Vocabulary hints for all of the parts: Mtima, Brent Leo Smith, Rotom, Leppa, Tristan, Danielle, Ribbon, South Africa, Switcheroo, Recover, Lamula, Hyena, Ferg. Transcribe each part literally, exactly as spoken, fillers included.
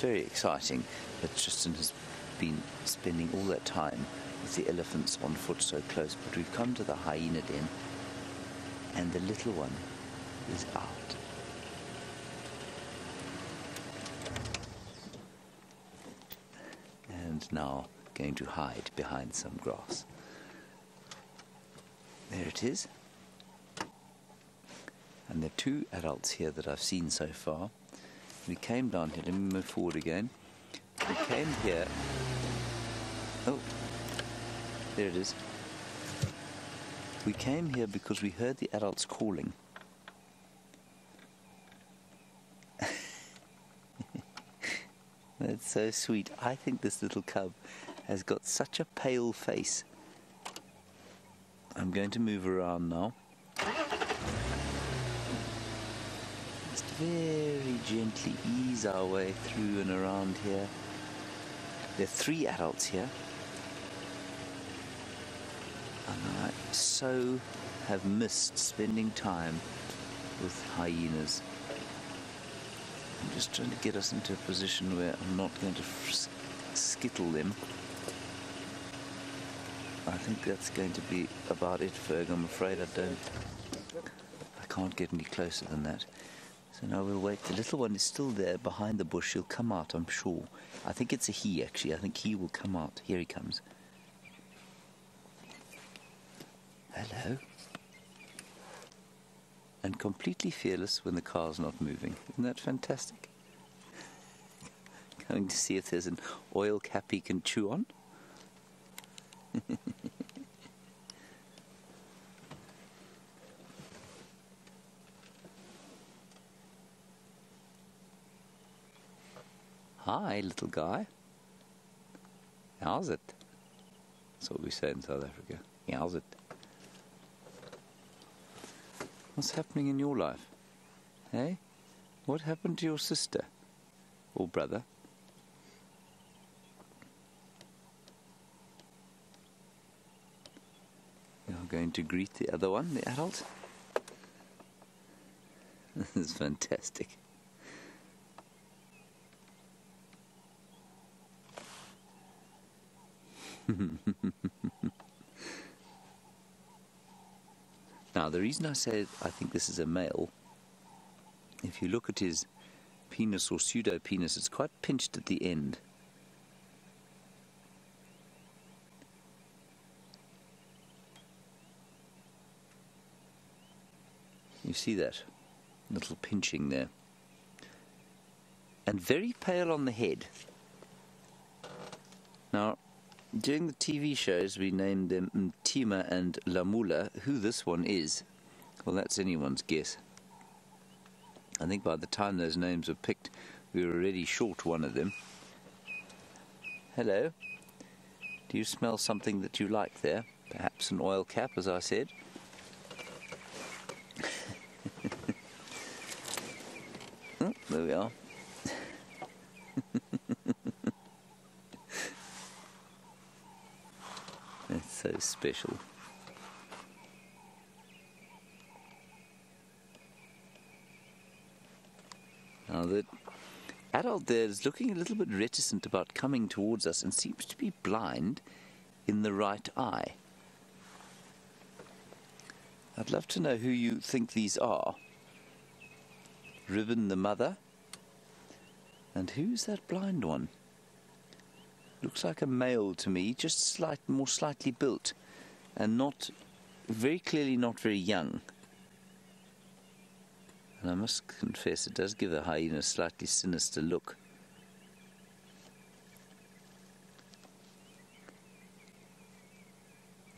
very exciting, but Tristan has been spending all that time with the elephants on foot so close. But we've come to the hyena den, and the little one is out. And now going to hide behind some grass. There it is. And there are two adults here that I've seen so far. We came down here, let me move forward again. We came here, oh, there it is. We came here because we heard the adults calling. That's so sweet. I think this little cub has got such a pale face. I'm going to move around now. Just very gently ease our way through and around here. There are three adults here. And I so have missed spending time with hyenas. I'm just trying to get us into a position where I'm not going to skittle them. I think that's going to be about it, Ferg. I'm afraid I don't... I can't get any closer than that. So now we'll wait. The little one is still there behind the bush. He'll come out, I'm sure. I think it's a he, actually. I think he will come out. Here he comes. Hello. And completely fearless when the car's not moving. Isn't that fantastic? Going to see if there's an oil cap he can chew on. Hi, little guy. How's it? That's what we say in South Africa. How's it? What's happening in your life? Hey? What happened to your sister? Or brother? Going to greet the other one, the adult. This is fantastic. Now, the reason I say I think this is a male, if you look at his penis or pseudo-penis, it's quite pinched at the end. You see that little pinching there. And very pale on the head. Now, during the T V shows, we named them Mtima and Lamula. Who this one is, well, that's anyone's guess. I think by the time those names were picked, we were already short one of them. Hello. Do you smell something that you like there? Perhaps an oil cap, as I said. There we are. That's so special. Now the adult there is looking a little bit reticent about coming towards us and seems to be blind in the right eye. I'd love to know who you think these are. Ribbon the mother, and who's that blind one? Looks like a male to me, just slight, more slightly built, and not very clearly not very young. And I must confess, it does give the hyena a slightly sinister look.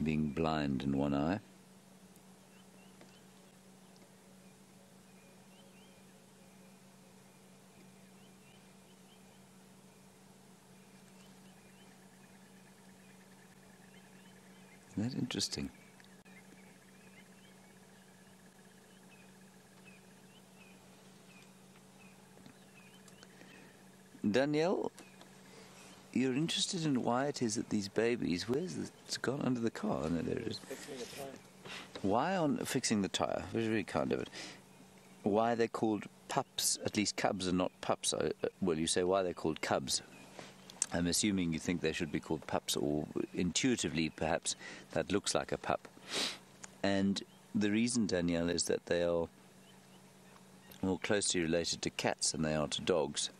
Being blind in one eye. Isn't that interesting? Danielle, you're interested in why it is that these babies, where's this? It's gone under the car, no, there it is. Why on fixing the tyre? Very, very kind of it. Why they're called pups, at least cubs are not pups. I, well, you say why they're called cubs. I'm assuming you think they should be called pups, or intuitively perhaps that looks like a pup. And the reason, Danielle, is that they are more closely related to cats than they are to dogs,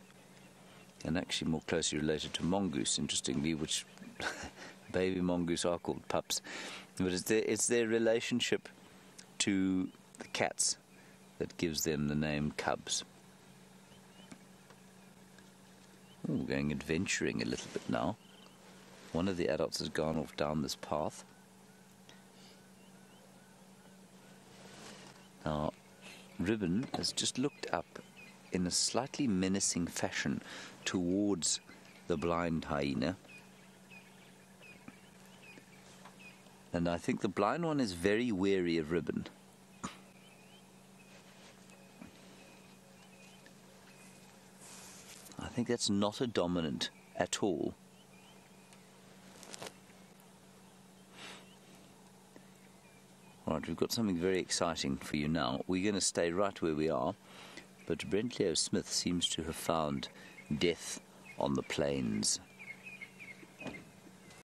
and actually more closely related to mongoose, interestingly, which baby mongoose are called pups. But it's their, it's their relationship to the cats that gives them the name cubs. Ooh, we're going adventuring a little bit now. One of the adults has gone off down this path. Now, Ribbon has just looked up in a slightly menacing fashion towards the blind hyena. And I think the blind one is very wary of Ribbon. I think that's not a dominant at all. All right, we've got something very exciting for you now. We're going to stay right where we are, but Brent Leo Smith seems to have found death on the plains.